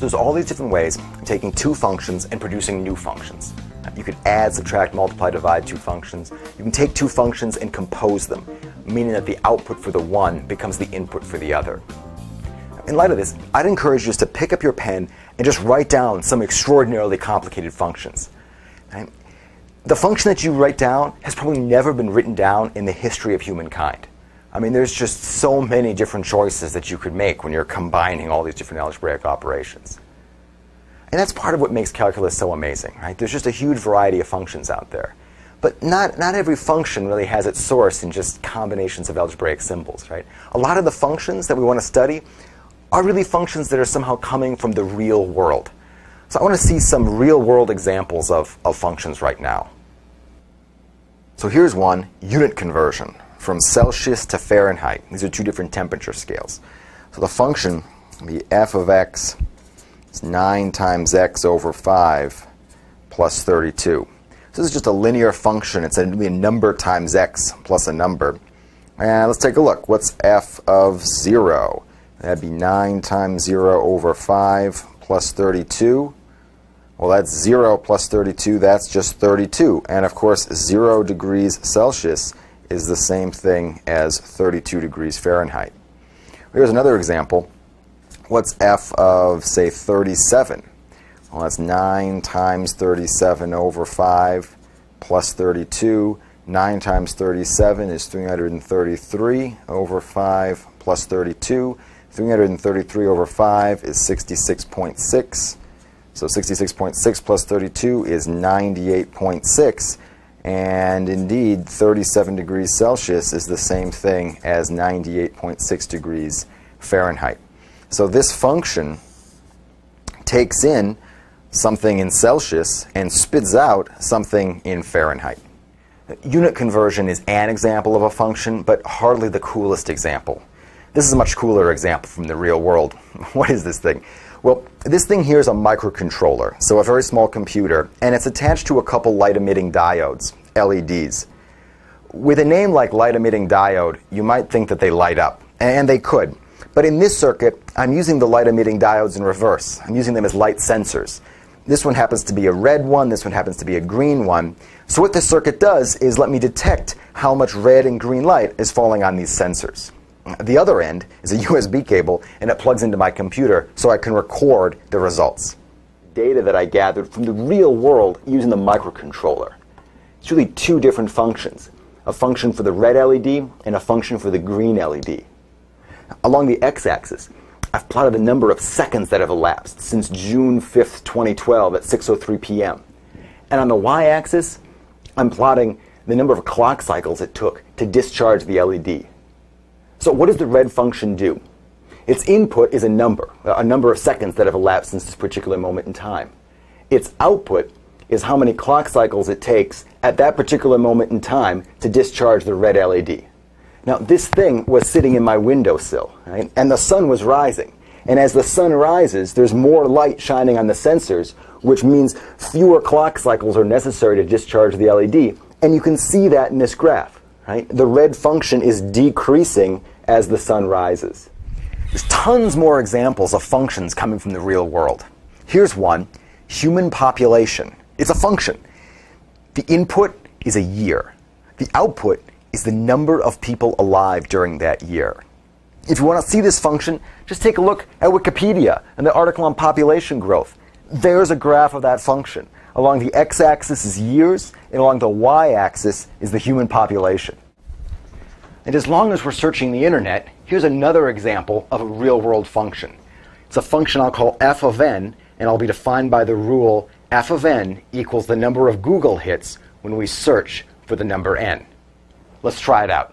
So there's all these different ways of taking two functions and producing new functions. You could add, subtract, multiply, divide two functions. You can take two functions and compose them, meaning that the output for the one becomes the input for the other. In light of this, I'd encourage you just to pick up your pen and just write down some extraordinarily complicated functions. The function that you write down has probably never been written down in the history of humankind. I mean, there's just so many different choices that you could make when you're combining all these different algebraic operations. And that's part of what makes calculus so amazing, right? There's just a huge variety of functions out there. But not every function really has its source in just combinations of algebraic symbols, right? A lot of the functions that we want to study are really functions that are somehow coming from the real world. So I want to see some real-world examples of functions right now. So here's one, unit conversion, from Celsius to Fahrenheit. These are two different temperature scales. So the function will be f of x is 9 times x over 5 plus 32. So this is just a linear function. It's going to be a number times x plus a number. And let's take a look. What's f of 0? That'd be 9 times 0 over 5 plus 32. Well, that's 0 plus 32. That's just 32. And, of course, 0 degrees Celsius is the same thing as 32 degrees Fahrenheit. Here's another example. What's f of, say, 37? Well, that's 9 times 37 over 5 plus 32. 9 times 37 is 333 over 5 plus 32. 333 over 5 is 66.6. So 66.6 plus 32 is 98.6. And indeed, 37 degrees Celsius is the same thing as 98.6 degrees Fahrenheit. So this function takes in something in Celsius and spits out something in Fahrenheit. Unit conversion is an example of a function, but hardly the coolest example. This is a much cooler example from the real world. What is this thing? Well, this thing here is a microcontroller, so a very small computer, and it's attached to a couple light-emitting diodes, LEDs. With a name like light-emitting diode, you might think that they light up, and they could. But in this circuit, I'm using the light-emitting diodes in reverse. I'm using them as light sensors. This one happens to be a red one, this one happens to be a green one. So what this circuit does is let me detect how much red and green light is falling on these sensors. The other end is a USB cable, and it plugs into my computer so I can record the results. Data that I gathered from the real world using the microcontroller. It's really two different functions, a function for the red LED and a function for the green LED. Along the x-axis, I've plotted the number of seconds that have elapsed since June 5th, 2012 at 6:03 p.m. And on the y-axis, I'm plotting the number of clock cycles it took to discharge the LED. So what does the red function do? Its input is a number of seconds that have elapsed since this particular moment in time. Its output is how many clock cycles it takes at that particular moment in time to discharge the red LED. Now, this thing was sitting in my windowsill, right? And the sun was rising. And as the sun rises, there's more light shining on the sensors, which means fewer clock cycles are necessary to discharge the LED. And you can see that in this graph. Right? The red function is decreasing as the sun rises. There's tons more examples of functions coming from the real world. Here's one, human population. It's a function. The input is a year. The output is the number of people alive during that year. If you want to see this function, just take a look at Wikipedia and the article on population growth. There's a graph of that function. Along the x-axis is years, and along the y-axis is the human population. And as long as we're searching the internet, here's another example of a real-world function. It's a function I'll call f of n, and I'll be defined by the rule f of n equals the number of Google hits when we search for the number n. Let's try it out.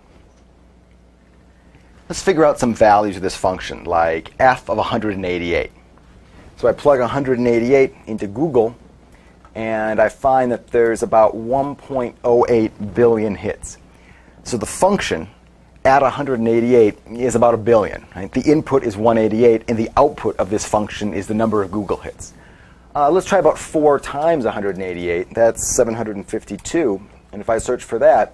Let's figure out some values of this function, like f of 188. So I plug 188 into Google, and I find that there's about 1.08 billion hits. So the function at 188 is about a billion. Right? The input is 188, and the output of this function is the number of Google hits. Let's try about 4 times 188. That's 752. And if I search for that,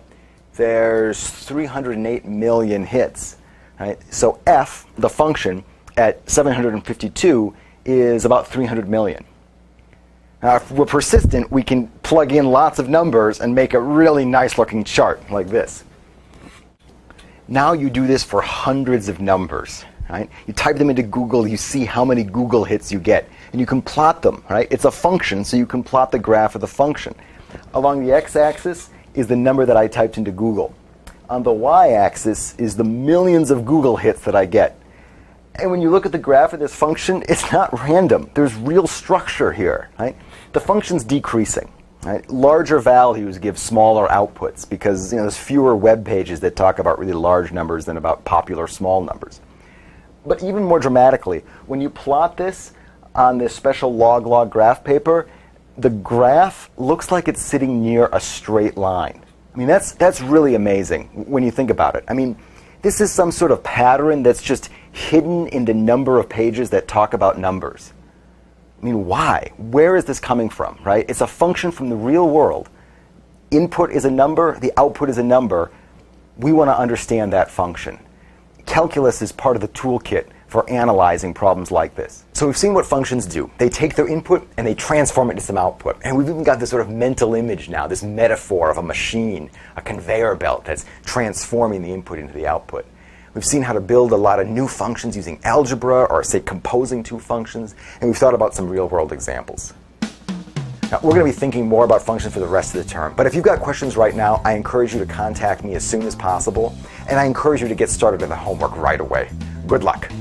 there's 308 million hits. Right? So f, the function, at 752 is about 300 million. Now, if we're persistent, we can plug in lots of numbers and make a really nice-looking chart like this. Now you do this for hundreds of numbers. Right? You type them into Google, you see how many Google hits you get, and you can plot them. Right? It's a function, so you can plot the graph of the function. Along the x-axis is the number that I typed into Google. On the y-axis is the millions of Google hits that I get. And when you look at the graph of this function, it's not random. There's real structure here. Right? The function's decreasing. Right? Larger values give smaller outputs because there's fewer web pages that talk about really large numbers than about popular small numbers. But even more dramatically, when you plot this on this special log-log graph paper, the graph looks like it's sitting near a straight line. I mean, that's really amazing when you think about it. I mean, this is some sort of pattern that's just hidden in the number of pages that talk about numbers. I mean, why? Where is this coming from, right? It's a function from the real world. Input is a number, the output is a number. We want to understand that function. Calculus is part of the toolkit for analyzing problems like this. So we've seen what functions do. They take their input and they transform it into some output. And we've even got this sort of mental image now, this metaphor of a machine, a conveyor belt that's transforming the input into the output. We've seen how to build a lot of new functions using algebra or, say, composing two functions, and we've thought about some real-world examples. Now, we're going to be thinking more about functions for the rest of the term, but if you've got questions right now, I encourage you to contact me as soon as possible, and I encourage you to get started on the homework right away. Good luck.